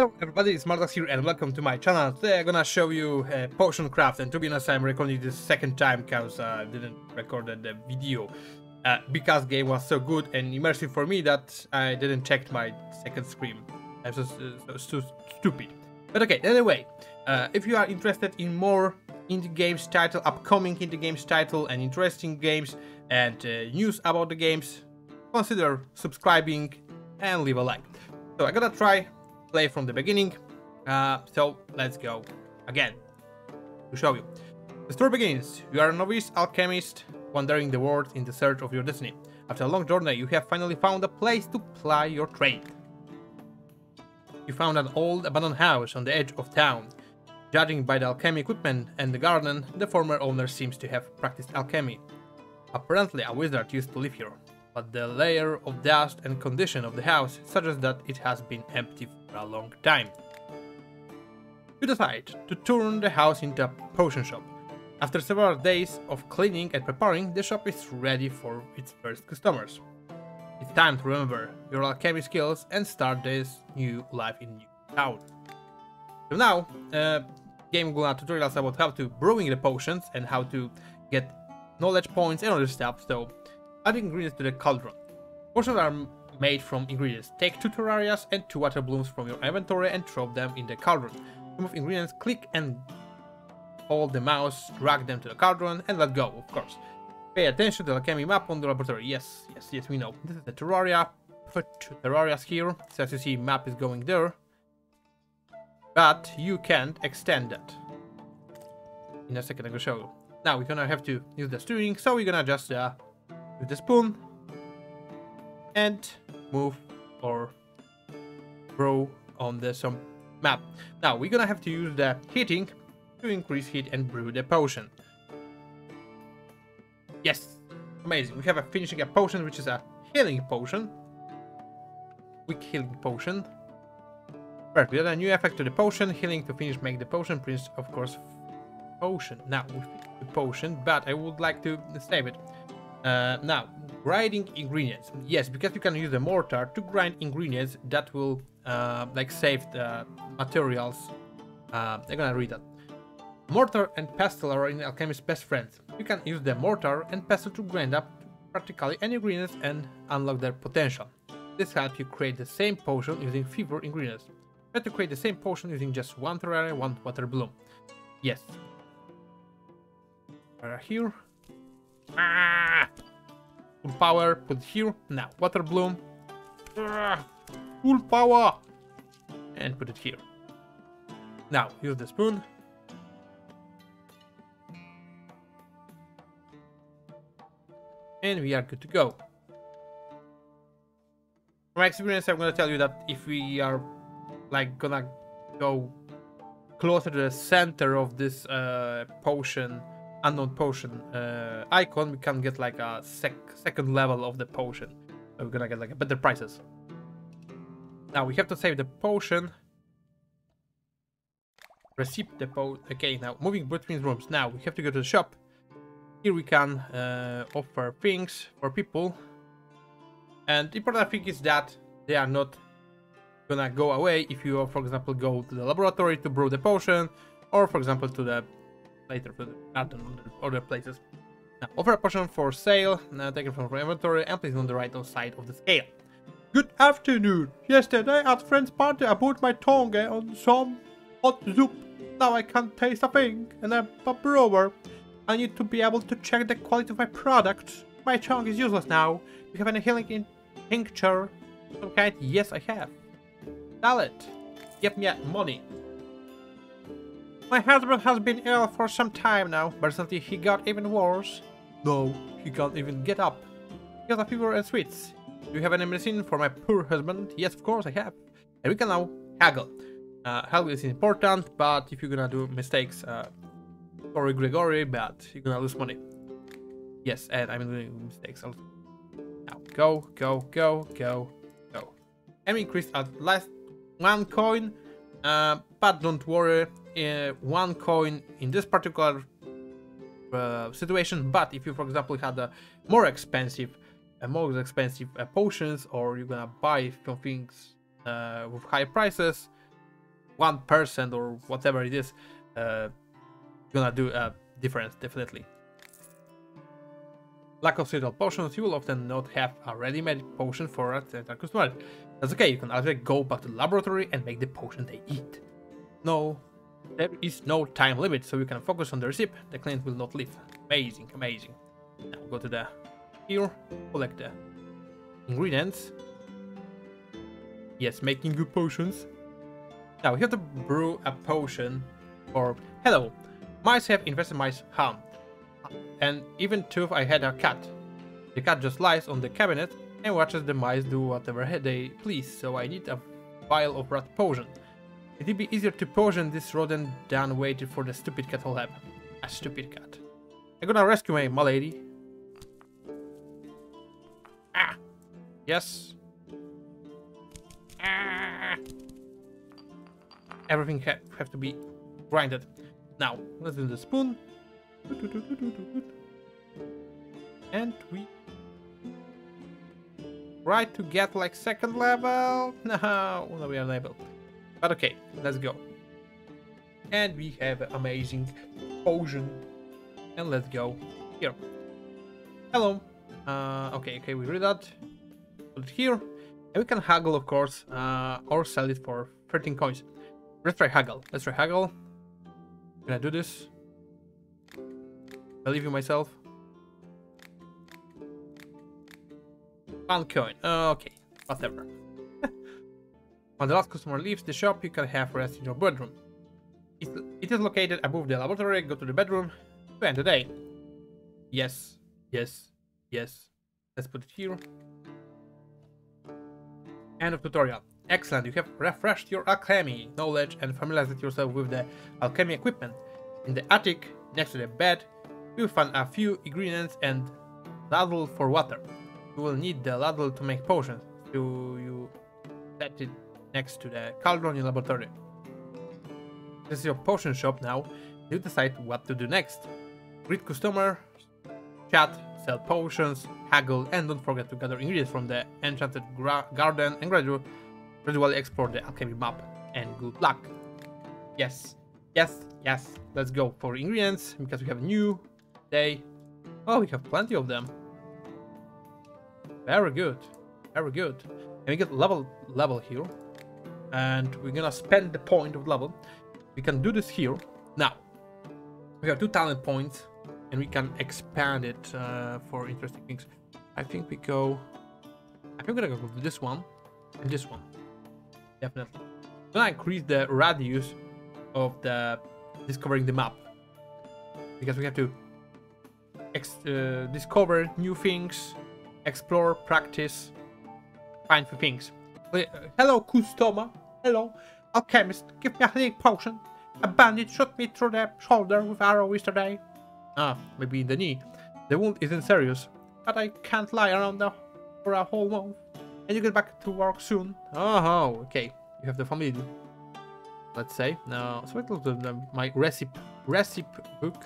Hello everybody, it's Mardax here and welcome to my channel. Today I'm gonna show you Potion Craft, and to be honest I'm recording this second time because I didn't record the video because game was so good and immersive for me that I didn't check my second screen. I'm so stupid. But okay, anyway, if you are interested in more indie games title, upcoming indie games title and interesting games and news about the games, consider subscribing and leave a like. So I'm gonna try play from the beginning, so let's go again to show you. The story begins. You are a novice alchemist wandering the world in the search of your destiny. After a long journey, you have finally found a place to ply your trade. You found an old abandoned house on the edge of town. Judging by the alchemy equipment and the garden, the former owner seems to have practiced alchemy. Apparently, a wizard used to live here, but the layer of dust and condition of the house suggests that it has been empty for a long time. You decide to turn the house into a potion shop. After several days of cleaning and preparing, the shop is ready for its first customers. It's time to remember your alchemy skills and start this new life in new town. So now, game will have tutorials about how to brewing the potions and how to get knowledge points and other stuff. So add ingredients to the cauldron. Potions are made from ingredients. Take 2 terrarias and 2 water blooms from your inventory and throw them in the cauldron. Remove ingredients, click and hold the mouse, drag them to the cauldron and let go, of course. Pay attention to the alchemy map on the laboratory. Yes, we know. This is the terraria. Put 2 terrarias here. So as you see, map is going there. But you can't extend that. In a second I'm gonna show you. Now we're gonna have to use the steering, so we're gonna just with the spoon and move or grow on the some map. Now we're gonna have to use the heating to increase heat and brew the potion. Yes, amazing. We have a finishing a potion, which is a healing potion, quick healing potion. Perfect. We add a new effect to the potion, healing to finish make the potion, Prince of course potion. Now we finish the potion, but I would like to save it. Now, grinding ingredients. Yes, because you can use the mortar to grind ingredients that will like save the materials. I'm gonna read that. Mortar and pestle are in alchemist's best friends. You can use the mortar and pestle to grind up practically any ingredients and unlock their potential. This helps you create the same potion using fewer ingredients. Try to create the same potion using just 1 terraria, 1 water bloom. Yes. Right here. Ah! Full power, put here. Now, water bloom. Ah! Full power! And put it here. Now, use the spoon. And we are good to go. From my experience, I'm gonna tell you that if we are like gonna go closer to the center of this potion, unknown potion icon, we can get like a second level of the potion. So we're gonna get like a better prices. Now we have to save the potion. Receive the potion. Okay, now moving between rooms. Now we have to go to the shop. Here we can offer things for people. And the important thing is that they are not gonna go away if you, for example, go to the laboratory to brew the potion, or for example to the later for other places. Now, offer a potion for sale, now take it from your inventory and place it on the right side of the scale. Good afternoon! Yesterday at friend's party I put my tongue on some hot soup. Now I can't taste a thing and I'm a brewer. I need to be able to check the quality of my products. My tongue is useless now. Do you have any healing tincture? Some kind? Yes, I have. Sell it. Give me money. My husband has been ill for some time now, but recently he got even worse. No, he can't even get up. He has a fever and sweets. Do you have any medicine for my poor husband? Yes, of course I have. And we can now haggle. Haggle is important, but if you're gonna do mistakes, sorry Gregory, but you're gonna lose money. Yes, and I'm doing mistakes also. Now, go. I'm increased at last 1 coin, but don't worry. 1 coin in this particular situation, but if you for example had a more expensive potions, or you're gonna buy some things with high prices, 1% or whatever it is, gonna do a difference, definitely. Lack of suitable potions. You will often not have a ready-made potion for a certain customer. That's okay, you can either go back to the laboratory and make the potion they eat. No, there is no time limit, so you can focus on the recipe. The client will not leave. Amazing, amazing. Now go to the here, collect the ingredients. Yes, making good potions. Now we have to brew a potion for... Hello, mice have infested my home. And even too, I had a cat. The cat just lies on the cabinet and watches the mice do whatever they please, so I need a vial of rat potion. It'd be easier to potion this rodent than waiting for the stupid cat to happen. A stupid cat. I'm gonna rescue my lady. Ah! Yes. Ah! Everything have to be grinded. Now, let's do the spoon. And we try to get like second level. No, we are unable. But okay, let's go. And we have amazing potion. And let's go here. Hello. Okay, we read that. Put it here. And we can haggle, of course, or sell it for 13 coins. Let's try haggle. Can I do this? Believe in myself. 1 coin. Okay, whatever. When the last customer leaves the shop, you can have rest in your bedroom. It is located above the laboratory. Go to the bedroom to end the day. Yes, yes, yes. Let's put it here. End of tutorial. Excellent, you have refreshed your alchemy knowledge and familiarized yourself with the alchemy equipment. In the attic, next to the bed, you will find a few ingredients and ladle for water. You will need the ladle to make potions. You set it next to the cauldron in laboratory. This is your potion shop now. You decide what to do next. Greet customers, chat, sell potions, haggle, and don't forget to gather ingredients from the enchanted garden and gradually explore the alchemy map. And good luck. Yes, yes, yes. Let's go for ingredients because we have a new day. Oh, we have plenty of them. Very good, very good. And we get level here. And we're gonna spend the point of level. We can do this here. Now, we have 2 talent points and we can expand it for interesting things. I think we go... I think we're gonna go with this one and this one. Definitely. I'm gonna increase the radius of the discovering the map. Because we have to discover new things, explore, practice, find few things. Hello, customer. Hello. Alchemist, give me a healing potion. A bandit shot me through the shoulder with arrow yesterday. Ah, maybe in the knee. The wound isn't serious, but I can't lie around for a whole month. And you get back to work soon. Oh, okay. You have the family. Let's say. No, so I looked at my recipe book.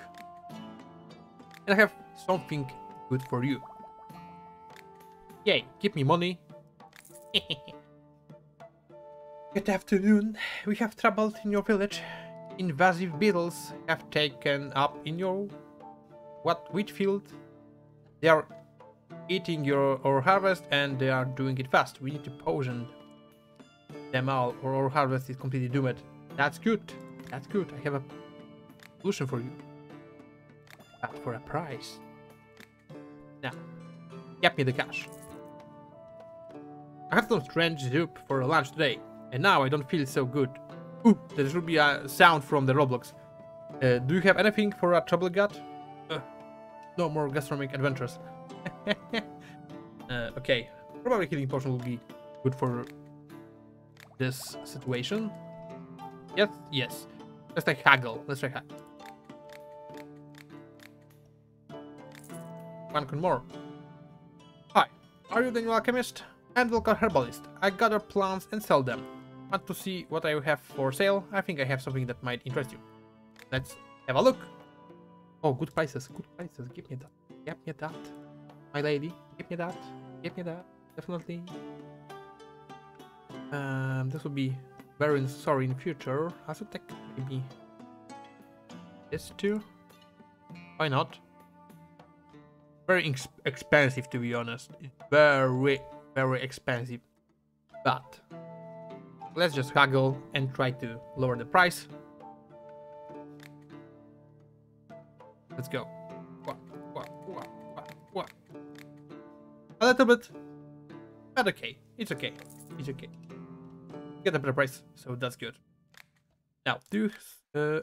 And I have something good for you. Yay, give me money. Good afternoon. We have trouble in your village. Invasive beetles have taken up in your wheat field. They are eating our harvest and they are doing it fast. We need to poison them all or our harvest is completely doomed. That's good. That's good. I have a solution for you. But for a price. Now, get me the cash. I have some strange soup for lunch today. And now I don't feel so good. Ooh, there should be a sound from the Roblox. Do you have anything for a trouble gut? No more gastronomic adventures. Okay, probably healing potion will be good for this situation. Yes, yes. Let's try haggle. Let's try haggle. 1 coin more. Hi, are you the new alchemist? I'm the local herbalist. I gather plants and sell them. Want to see what I have for sale? I think I have something that might interest you. Let's have a look. Oh, good prices, good prices. Give me that. Give me that. My lady, give me that. Give me that. Definitely. This will be Baron, sorry, in future. As a tech, maybe. This too? Why not? Very expensive, to be honest. It's very expensive. But let's just haggle and try to lower the price. Let's go. What? A little bit. But okay. It's okay. It's okay. Get a better price, so that's good. Now,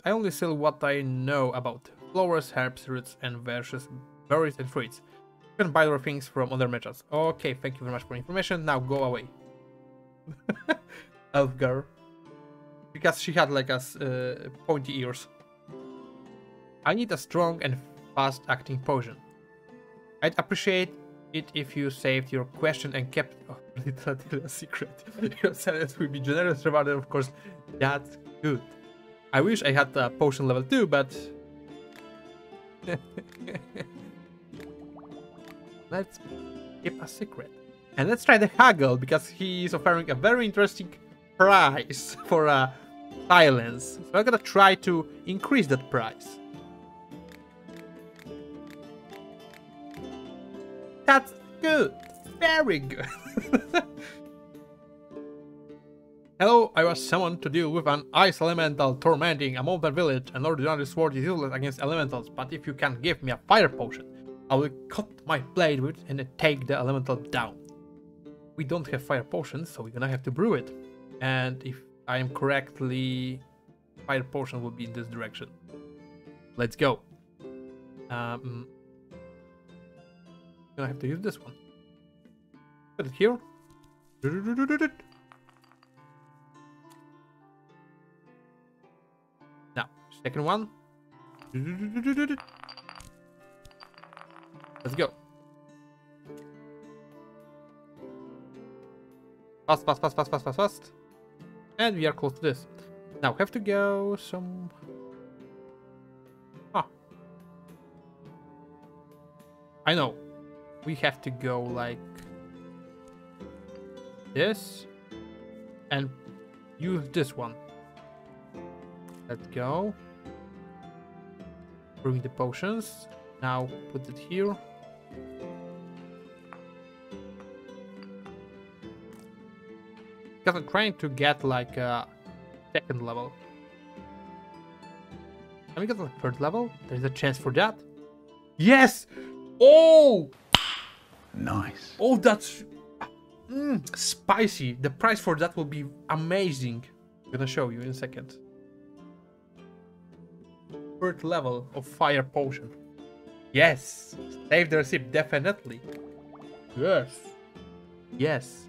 I only sell what I know about flowers, herbs, roots, and various berries and fruits. You can buy other things from other merchants. Okay, thank you very much for information. Now go away. Elf girl. Because she had like pointy ears. I need a strong and fast-acting potion. I'd appreciate it if you saved your question and kept it a secret. Your silence will be generous reward, of course. That's good. I wish I had a potion level 2, but... let's keep a secret. And let's try the haggle, because he is offering a very interesting price for a silence. So I'm gonna try to increase that price. That's good. Very good. Hello, I was summoned to deal with an ice elemental tormenting a mountain village. An ordinary sword is useless against elementals, but if you can give me a fire potion, I will cut my blade with it and take the elemental down. We don't have fire potions, so we're gonna have to brew it. And if I am correctly, fire potion will be in this direction. Let's go. I have to use this one. Put it here. Now, second one. Let's go. Fast, fast, fast, fast, fast, fast, fast. And we are close to this. Now, have to go some... Ah. I know. We have to go like this and use this one. Let's go. Bring the potions. Now put it here. Because I'm trying to get like a second level. Can we get a third level? There's a chance for that. Yes! Oh! Nice. Oh, that's spicy. The price for that will be amazing. I'm gonna show you in a second. Third level of fire potion. Yes. Save the receipt, definitely. Yes. Yes.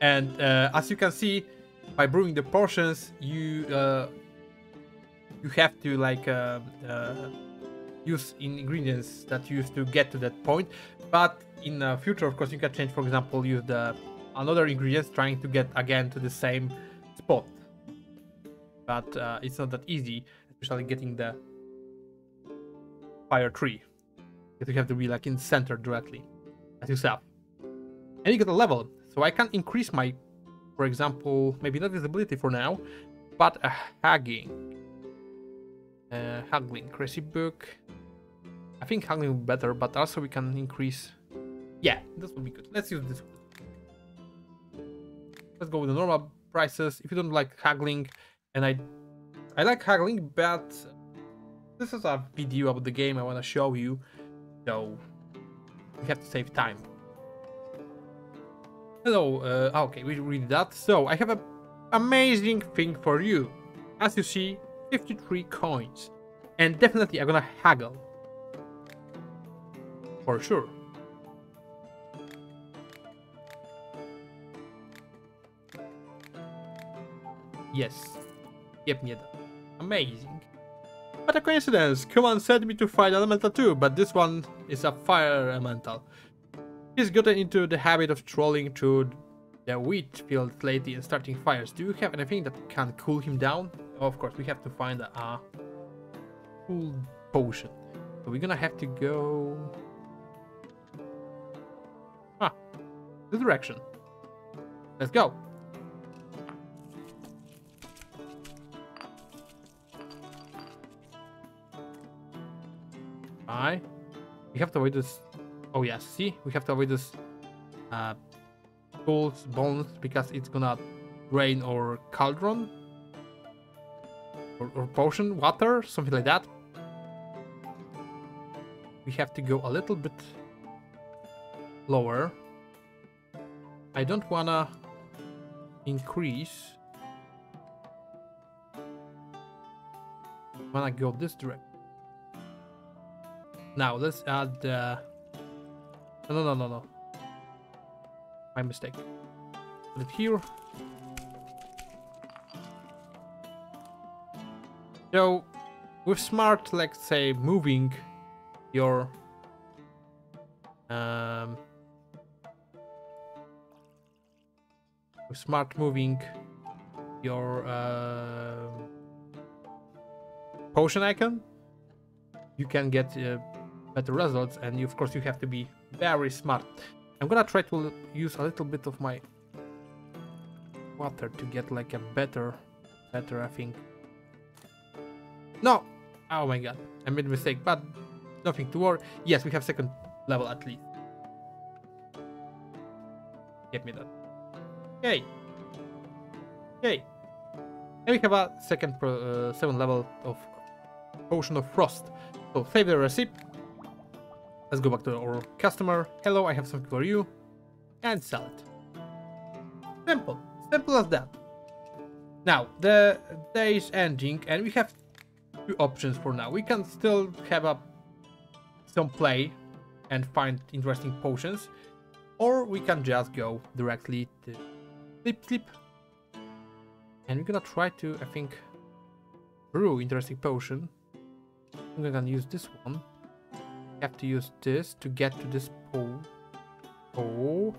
And as you can see, by brewing the potions, you you have to like use ingredients that you used to get to that point, but in the future, of course, you can change. For example, use the another ingredients trying to get again to the same spot, but it's not that easy, especially getting the fire tree. You have to be like in center directly as yourself, and you get a level, so I can increase my, for example, maybe not visibility for now, but a haggling. Haggling, crazy book. I think haggling will be better, but also we can increase. Yeah, this will be good. Let's use this one. Let's go with the normal prices. If you don't like haggling, and I like haggling, but this is a video about the game I want to show you, so we have to save time. Hello. Okay, we read that. So I have an amazing thing for you. As you see. 53 coins, and definitely I'm gonna haggle for sure. Yes, yep, yep. Amazing. What a coincidence! Kuman sent me to fight elemental too, but this one is a fire elemental. He's gotten into the habit of trolling through the wheat field lately and starting fires. Do you have anything that can cool him down? Of course, we have to find a cool potion. So we're gonna have to go... this direction. Let's go. Bye. We have to avoid this. Oh yes, see, we have to avoid this gold's bones because it's gonna drain our cauldron or potion water, something like that. We have to go a little bit lower. I don't wanna increase. I wanna go this direction. Now let's add no, my mistake. Put it here. So with smart, let's say, moving your potion icon, you can get better results, and you, of course, you have to be very smart. I'm gonna try to use a little bit of my water to get like a better, I think. No! Oh my god, I made a mistake, but nothing to worry. Yes, we have second level at least. Get me that. Okay. Okay. And we have a second seventh level of Potion of Frost. So save the recipe. Let's go back to our customer. Hello, I have something for you. And sell it. Simple. Simple as that. Now, the day is ending and we have two options for now. We can still have some play and find interesting potions, or we can just go directly to sleep. And we're gonna try to, I think, brew interesting potion. I'm gonna use this one. Have to use this to get to this pool. Oh,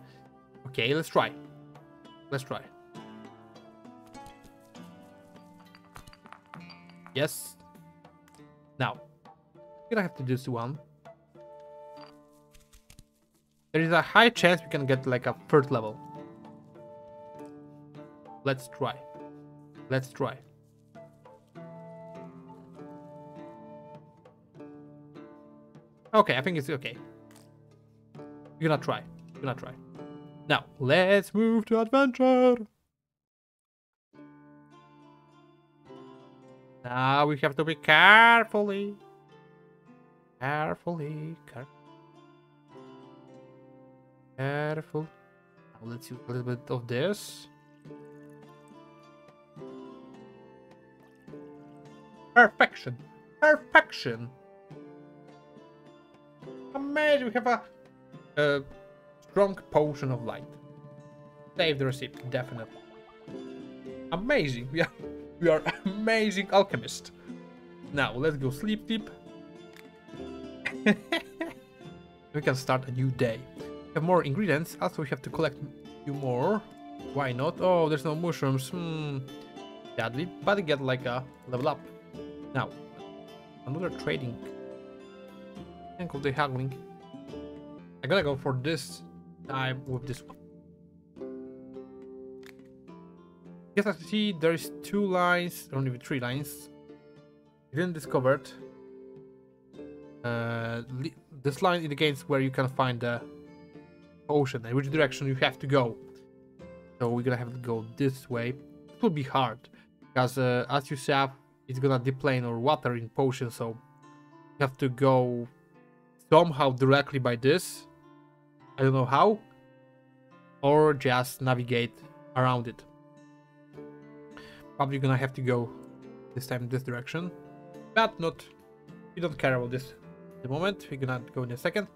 okay, let's try. Let's try. Yes. Now, we're gonna have to do this one. There is a high chance we can get like a third level. Let's try. Let's try. Okay, I think it's okay. We're gonna try. We're gonna try. Now, let's move to adventure. Now we have to be careful. Now let's use a little bit of this. Perfection. Perfection. Amazing, we have a strong potion of light. Save the recipe, definitely. Amazing, we are amazing alchemists. Now let's go sleep. We can start a new day. We have more ingredients, also we have to collect a few more. Why not? Oh, there's no mushrooms. Sadly, but I get like a level up. Now, another trading. Of the haggling. I'm gonna go for this time with this one. Yes, I see there is two lines, or maybe three lines. I didn't discover it. This line indicates where you can find the ocean and which direction you have to go. So we're gonna have to go this way. It will be hard because, as you said, it's gonna deplane or water in potion, so you have to go somehow directly by this, I don't know how, or just navigate around it. Probably gonna have to go this time this direction, but not, we don't care about this at the moment, we're gonna go in a second.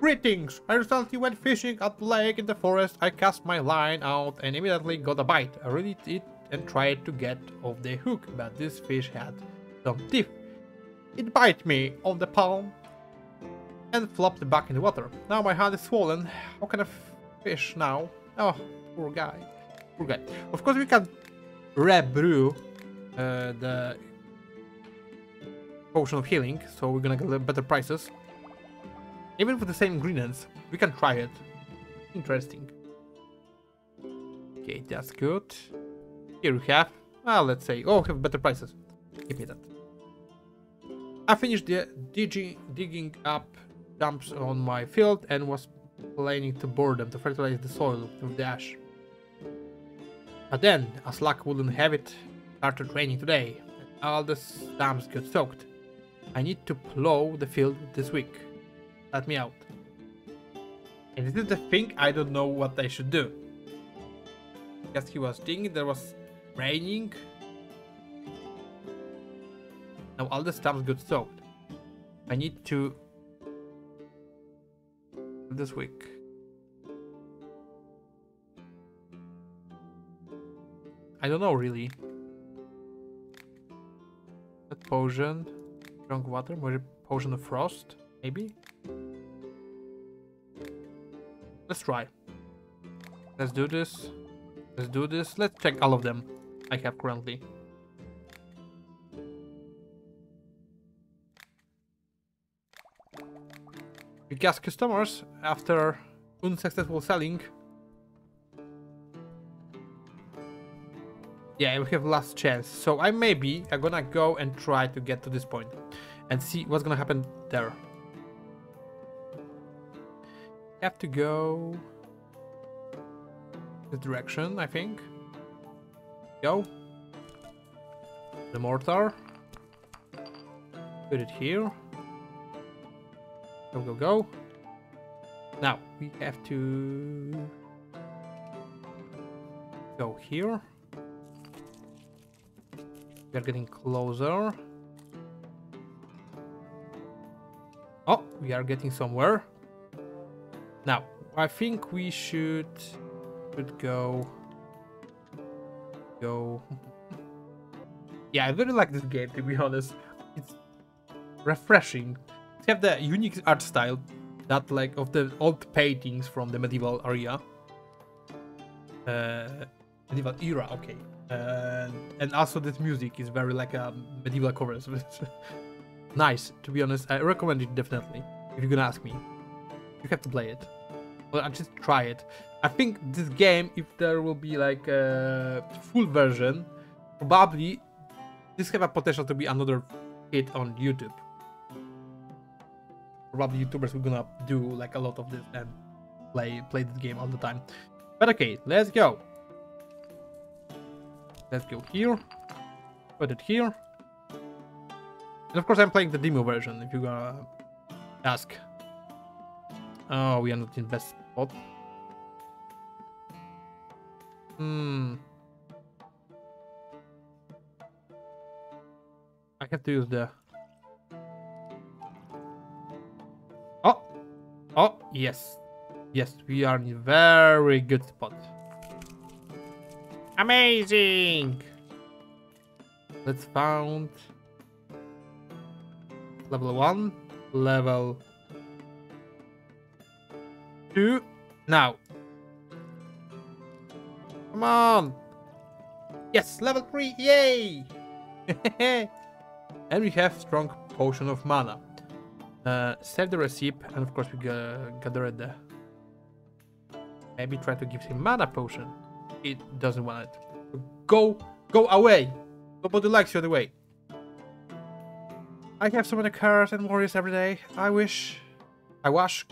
Greetings! I recently went fishing at the lake in the forest. I cast my line out and immediately got a bite. I reeled it and tried to get off the hook, but this fish had some teeth. It bit me on the palm and flopped back in the water. Now my hand is swollen. How can I fish now? Oh, poor guy. Poor guy. Of course we can rebrew the potion of healing, so we're gonna get better prices. Even with the same ingredients, we can try it. Interesting. Okay, that's good. Here we have, well, let's say, oh, we have better prices. Give me that. I finished the digging up dumps on my field and was planning to bore them to fertilize the soil with the ash. But then, as luck wouldn't have it, started raining today, and all the dumps got soaked. I need to plow the field this week. Let me out. And this is the thing, I don't know what I should do. Guess he was thinking there was raining. Now all the stumps got soaked. I need to... this week. I don't know really. That potion. Strong water. Maybe potion of frost. Maybe. Let's try. Let's do this. Let's do this. Let's check all of them I have currently. Because customers, after unsuccessful selling... yeah, we have last chance. So I maybe I'm gonna go and try to get to this point and see what's gonna happen there. Have to go... this direction, I think. Go. The mortar. Put it here. Go, go, go. Now, we have to... go here. We are getting closer. Oh, we are getting somewhere. Now, I think we should go... yeah, I really like this game, to be honest. It's refreshing. Have the unique art style that like of the old paintings from the medieval area, medieval era, okay, and also this music is very like a medieval chorus. Nice, to be honest. I recommend it definitely. If you're gonna ask me, you have to play it. Well, I just try it. I think this game, if there will be like a full version, probably this have a potential to be another hit on YouTube. Probably YouTubers were gonna do like a lot of this and play this game all the time. But okay, let's go. Let's go here. Put it here. And of course I'm playing the demo version if you're gonna ask. Oh, we are not in best spot. I have to use the... oh, yes. Yes, we are in a very good spot. Amazing! Let's found... level 1, level 2. Now. Come on! Yes, level 3, yay! And we have strong potion of mana. Save the recipe, and of course we gather at the... maybe try to give him mana potion. It doesn't want it. Go away! Nobody likes you anyway. I have so many cares and worries every day. I wash,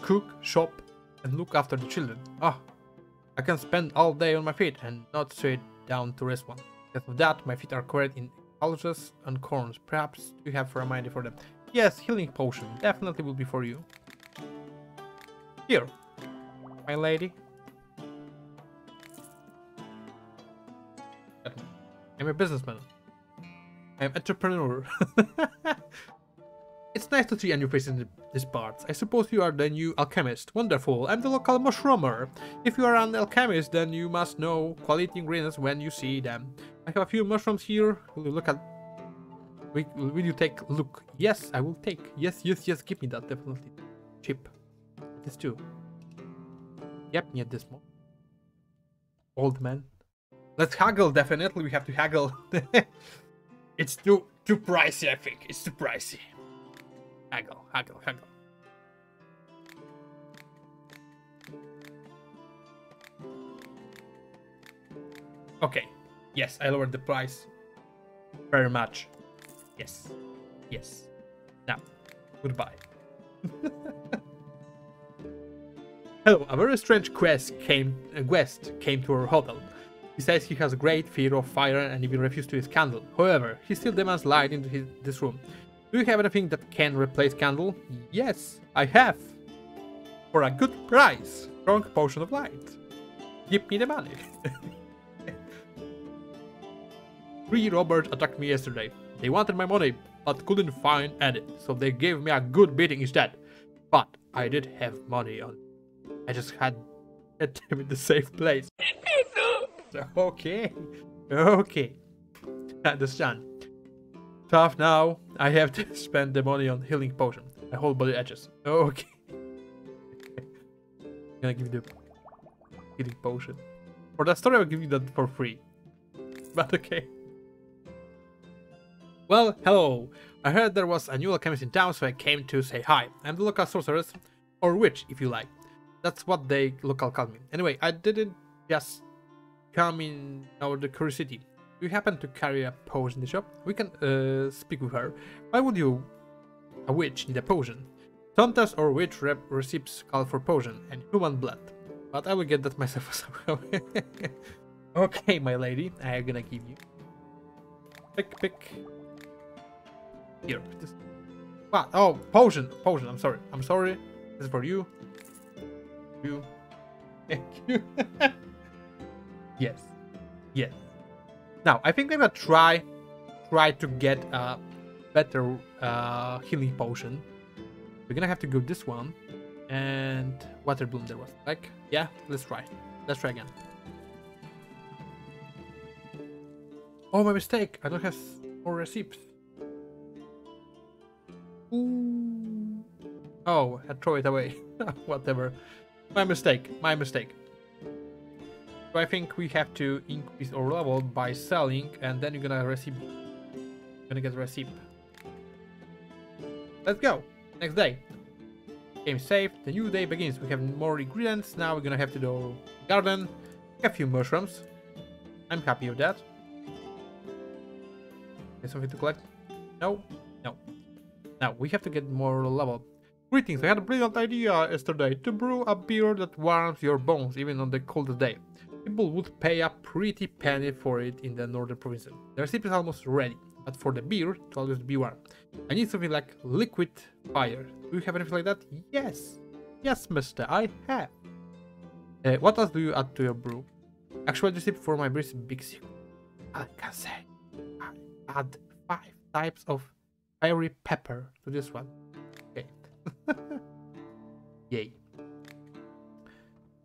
cook, shop, and look after the children. Ah, oh, I can spend all day on my feet and not sit down to rest one. Because of that, my feet are covered in algae and corns. Perhaps you have a reminder for them. Yes, healing potion definitely will be for you. Here, my lady. I'm a businessman. I'm an entrepreneur. It's nice to see a new face in this part. I suppose you are the new alchemist. Wonderful, I'm the local mushroomer. If you are an alchemist, then you must know quality ingredients when you see them. I have a few mushrooms here. Will you look at... will you take a look? Yes, I will take. Yes, give me that, definitely. Chip. This too. Yep, need this more. Old man. Let's haggle, definitely, we have to haggle. It's too pricey, I think. It's too pricey. Haggle. Okay. Yes, I lowered the price very much. Yes. Now, goodbye. Hello, a very strange guest came to our hotel. He says he has a great fear of fire and even refused to use candle. However, he still demands light into this room. Do you have anything that can replace candle? Yes, I have. For a good price. Strong potion of light. Give me the money. 3 robbers attacked me yesterday. They wanted my money, but couldn't find any, so they gave me a good beating instead. But I did have money on. I just had them in the safe place. Okay. Understand. Tough now. I have to spend the money on healing potion. My whole body edges. Okay. I'm gonna give you the healing potion. For that story, I'll give you that for free. But okay. Well, hello. I heard there was a new alchemist in town, so I came to say hi. I'm the local sorceress, or witch, if you like. That's what they local call me. Anyway, I didn't just come in out of the curiosity. You happen to carry a potion in the shop? We can speak with her. Why would you, a witch, need a potion? Sometimes our witch recipes call for potion and human blood. But I will get that myself somehow. Okay, my lady, I'm gonna give you. Pick. Here. This. What? Oh, potion. I'm sorry. This is for you. Thank you. Yes. Now, I think I'm gonna try to get a better healing potion. We're gonna have to go this one. And water bloom there was. Like, yeah, let's try. Let's try again. Oh, my mistake. I don't have more receipts. Ooh. Oh, I throw it away. Whatever. My mistake. So I think we have to increase our level by selling, and then you're gonna get receipt. Let's go. Next day. Game saved. The new day begins. We have more ingredients. Now we're gonna have to do garden. A few mushrooms. I'm happy with that. There's something to collect. No. Now we have to get more level. Greetings. I had a brilliant idea yesterday to brew a beer that warms your bones even on the coldest day. People would pay a pretty penny for it in the northern provinces. The recipe is almost ready, but for the beer to always be warm, I need something like liquid fire. Do you have anything like that? Yes, mister, I have. What else do you add to your brew? Actual recipe for my beer is big secret. I can say I add 5 types of fiery pepper to this one. Okay. Yay.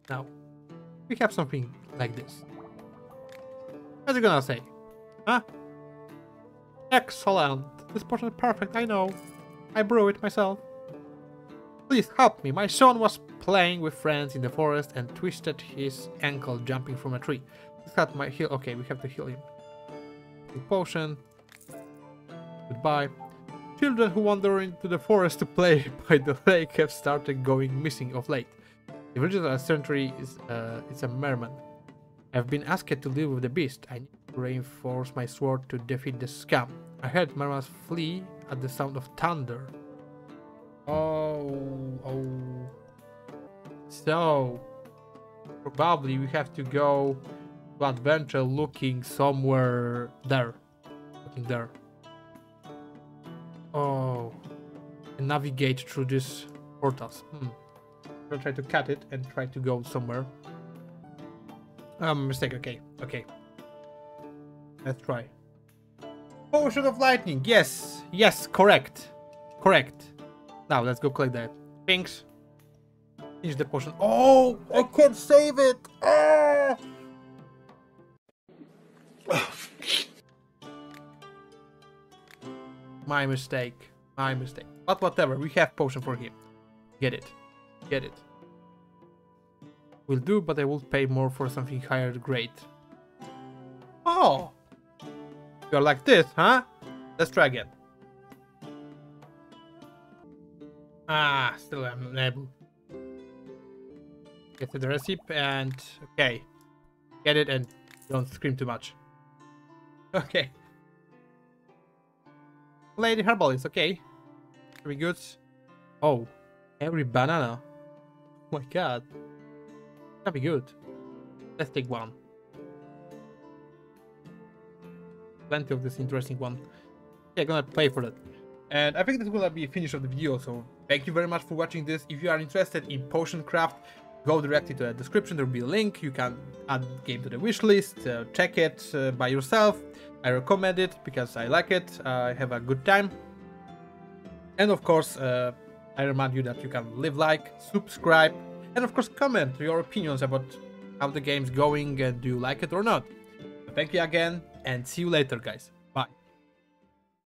Now, we have something like this. What are you gonna say? Huh? Excellent! This potion is perfect, I know. I brew it myself. Please help me. My son was playing with friends in the forest and twisted his ankle jumping from a tree. This cut my heel. Okay, we have to heal him. Good potion. Goodbye. Children who wander into the forest to play by the lake have started going missing of late. The original century is it's a merman. I've been asked to deal with the beast. I need to reinforce my sword to defeat the scum. I heard mermans flee at the sound of thunder. Oh. So, probably we have to go to adventure looking somewhere there. Looking there. Oh. And navigate through these portals. Try to cut it and try to go somewhere. Mistake. Okay. Let's try. Potion of lightning. Yes. Correct. Now let's go collect that. Thanks. Finish the potion. Oh, I can't save it. Ah! My mistake. But whatever. We have potion for him. Get it. Will do, but I will pay more for something higher grade. Oh! You're like this, huh? Let's try again. Still I'm unable. Get to the recipe and... Okay. Get it and don't scream too much. Okay. Lady Herbalist, okay. Should be good. Oh, every banana. Oh my god. That'd be good. Let's take one. Plenty of this interesting one. Yeah, gonna pay for that. And I think this will be a finish of the video, so thank you very much for watching this. If you are interested in Potion Craft, go directly to the description, there will be a link. You can add the game to the wish list, check it by yourself. I recommend it because I like it, I have a good time. And of course, I remind you that you can leave like, subscribe, and of course comment your opinions about how the game's going and do you like it or not. Thank you again and see you later, guys.